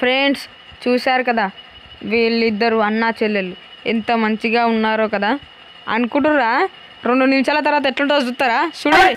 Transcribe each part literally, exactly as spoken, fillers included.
Friends చూశారు కదా వీళ్ళిద్దరు అన్నా చెల్లెలు ఎంత మంచిగా ఉన్నారో కదా అనుకుంటురా. రెండు నిమిషాల తర్వాత ఎట్లుంటుందో చూస్తారా చూడండి.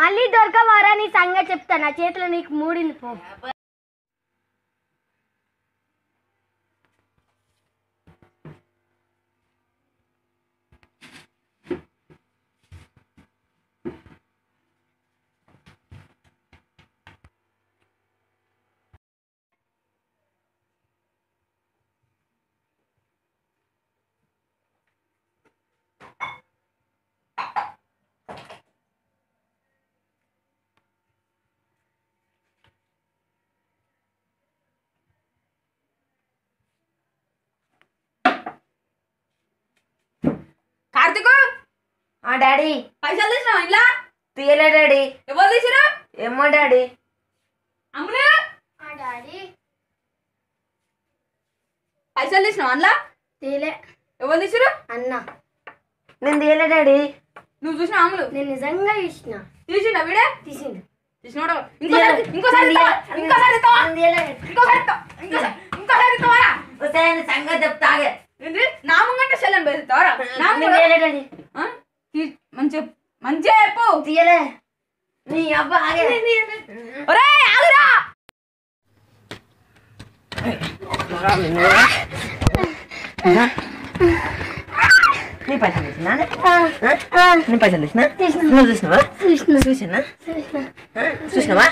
మళ్ళీ దొరకవారా నీ సంగతి చెప్తా నా చేతిలో నీకు మూడింది పో. డాడీ పైసలు తీసినావు ఇలా తీయలే డాడీ. ఎవరు తీసినా ఏమో డాడీ. అమ్ములు డాడీ పైసలు తీసినావు అందులో తీయలే. ఎవరు తీసిరు అన్నా నేను తీయలే డాడీ. నువ్వు చూసినా అమ్ములు నేను నిజంగా చూసిన తీసిన వీడే తీసిండు తీసినాడు. ఇంకోసారి ఇంకోసారి ఇంకోసారి ఇంకోసారి సంగతి చెప్తా నా ముంగంటే చెల్లెని పెడతావరా డాడీ మంచి మంచి చెప్పు తీయలే నీ అబ్బా. ఒరేయ్ ఆగురా నీ పైసలు తీసినా నీ పైసలు తీసినా నువ్వు చూసినావా చూసినా చూసినా చూసినావా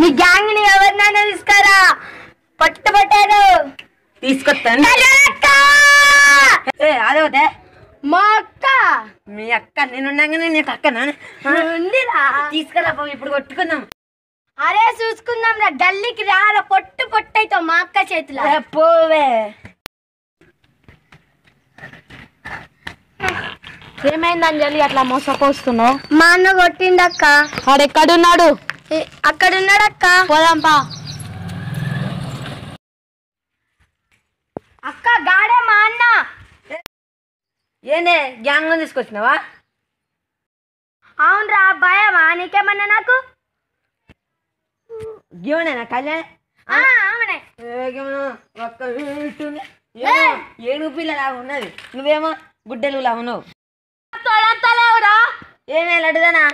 నీ గ్యాంగ్ ని ఎవరినైనా తీసుకురా పట్టు పట్టారు తీసుకొస్తాను అదే పోతే మా అక్క మీ అక్క నేనుండగానే నీకు అక్కనా తీసుకురా ఇప్పుడు కొట్టుకుందాం. అరే చూసుకుందాం రా గల్లీకి రారా పొట్టు పొట్టు అవుతావు మా అక్క చేతిలో పోవే. ఏమైంది అంజలి అట్లా మోసపోస్తున్నావు? మా అన్న కొట్టిండు అక్క. ఆడెక్కడున్నాడు? అక్కడున్నాడు అక్క పోదాంపా. అక్క గాడే మా అన్న. ఏనే గ్యాంగ్ తీసుకొచ్చినావా? అవును రా భయమా నీకేమన్నా నాకు ఏమన్నా కళ్యాణ ఏడు పిల్లలా ఉన్నది నువ్వేమో గుడ్డెలు లా ఉన్నావు. ఏమే లడ్డుదనా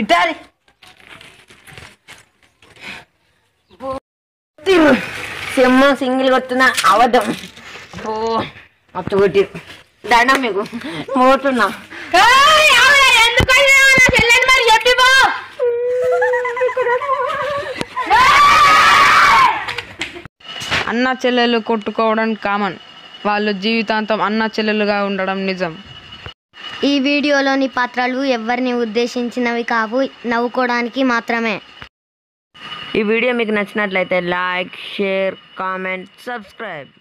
ఇటాలి సెమ్మ సింగిల్ కొడుతున్నా అవధం ఓ అప్పు కొట్టి దండం మీకు పోతున్నా. అన్న చెల్లెలు కొట్టుకోవడం కామన్. వాళ్ళు జీవితాంతం అన్న చెల్లెలుగా ఉండడం నిజం. ఈ వీడియోలోని పాత్రలు ఎవరిని ఉద్దేశించినవి కావు, నవ్వుకోవడానికి మాత్రమే. ఈ వీడియో మీకు నచ్చినట్లయితే లైక్, షేర్, కామెంట్, సబ్స్క్రైబ్.